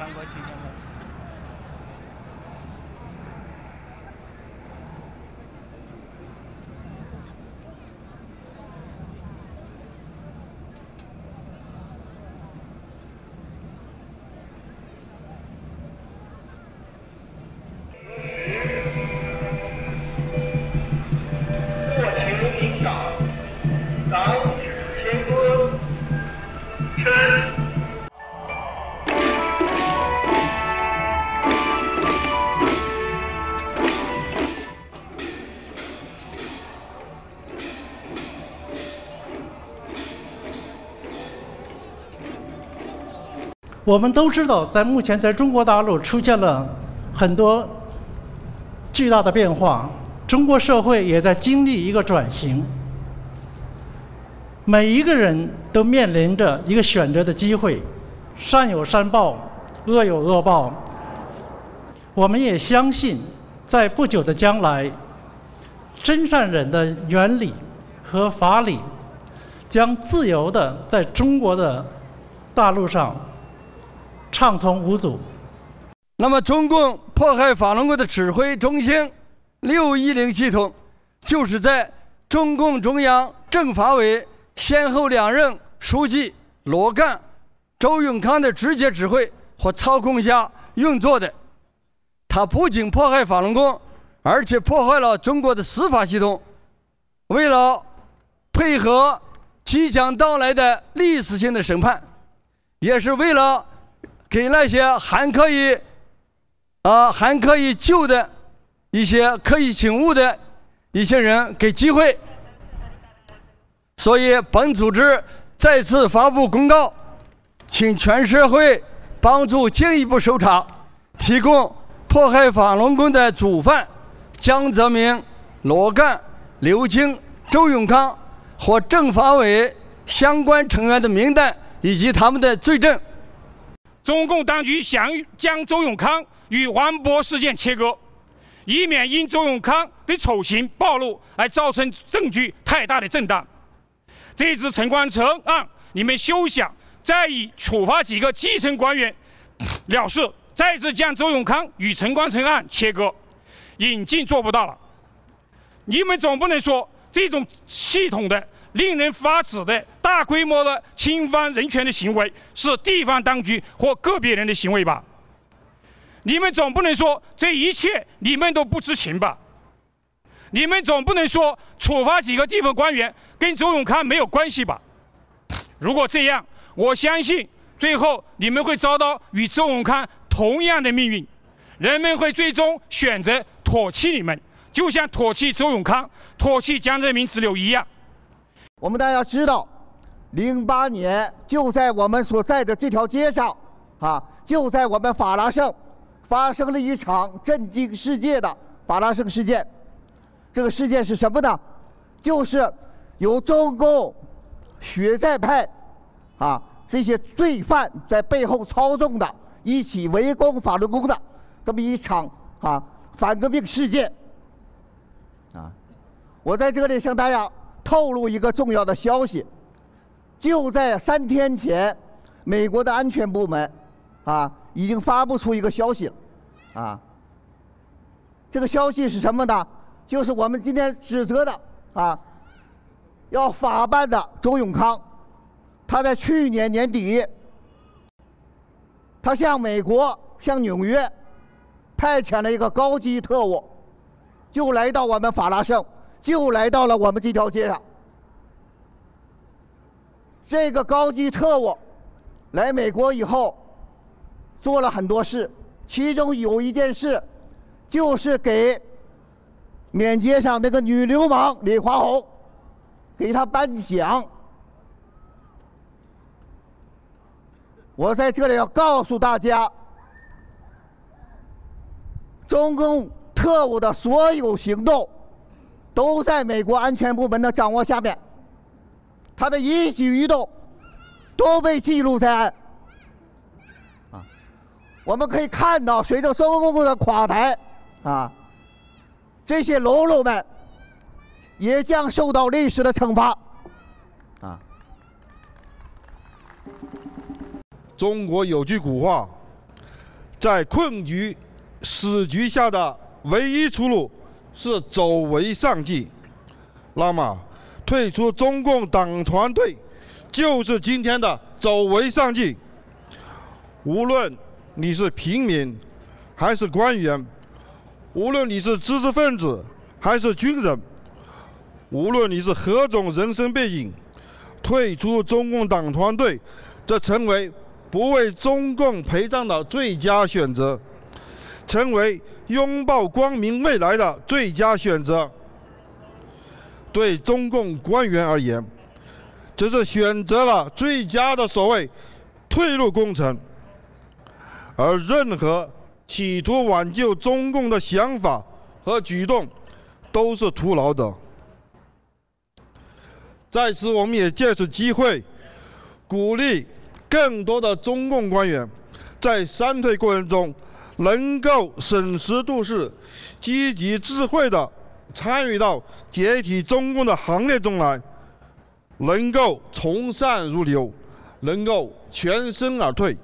翻过去，翻过去。 我们都知道，在目前在中国大陆出现了很多巨大的变化，中国社会也在经历一个转型。每一个人都面临着一个选择的机会，善有善报，恶有恶报。我们也相信，在不久的将来，真善忍的原理和法理将自由地在中国的大陆上 畅通无阻。那么，中共迫害法轮功的指挥中心610系统，就是在中共中央政法委先后两任书记罗干、周永康的直接指挥和操控下运作的。他不仅迫害法轮功，而且破坏了中国的司法系统。为了配合即将到来的历史性的审判，也是为了 给那些还可以救的一些可以请悟的一些人给机会，所以本组织再次发布公告，请全社会帮助进一步搜查，提供迫害法轮功的主犯江泽民、罗干、刘晶、周永康和政法委相关成员的名单以及他们的罪证。 中共当局想将周永康与王勃事件切割，以免因周永康的丑行暴露而造成证据太大的震荡。这次陈光诚案，你们休想再以处罚几个基层官员了事，再次将周永康与陈光诚案切割，已经做不到了。你们总不能说这种系统的、 令人发指的大规模的侵犯人权的行为是地方当局或个别人的行为吧？你们总不能说这一切你们都不知情吧？你们总不能说处罚几个地方官员跟周永康没有关系吧？如果这样，我相信最后你们会遭到与周永康同样的命运，人们会最终选择唾弃你们，就像唾弃周永康、唾弃江泽民之流一样。 我们大家知道，08年就在我们所在的这条街上，就在我们法拉盛，发生了一场震惊世界的法拉盛事件。这个事件是什么呢？就是由中共、学寨派，这些罪犯在背后操纵的，一起围攻法轮功的这么一场反革命事件。我在这里向大家 透露一个重要的消息，就在3天前，美国的安全部门，已经发布出一个消息了，这个消息是什么呢？就是我们今天指责的，要法办的周永康，他在去年年底，他向美国、向纽约派遣了一个高级特务，就来到我们法拉盛， 就来到了我们这条街上。这个高级特务来美国以后，做了很多事，其中有一件事，就是给缅街上那个女流氓李华红，给她颁奖。我在这里要告诉大家，中共特务的所有行动 都在美国安全部门的掌握下面，他的一举一动都被记录在案。我们可以看到，随着中共的垮台，这些喽啰们也将受到历史的惩罚。中国有句古话，在困于死局下的唯一出路是走为上计。那么，退出中共党团队就是今天的走为上计。无论你是平民还是官员，无论你是知识分子还是军人，无论你是何种人生背景，退出中共党团队，这成为不为中共陪葬的最佳选择，成为拥抱光明未来的最佳选择。对中共官员而言，这是选择了最佳的所谓退路工程，而任何企图挽救中共的想法和举动都是徒劳的。在此，我们也借此机会鼓励更多的中共官员在三退过程中能够审时度势，积极智慧地参与到解体中共的行列中来，能够从善如流，能够全身而退。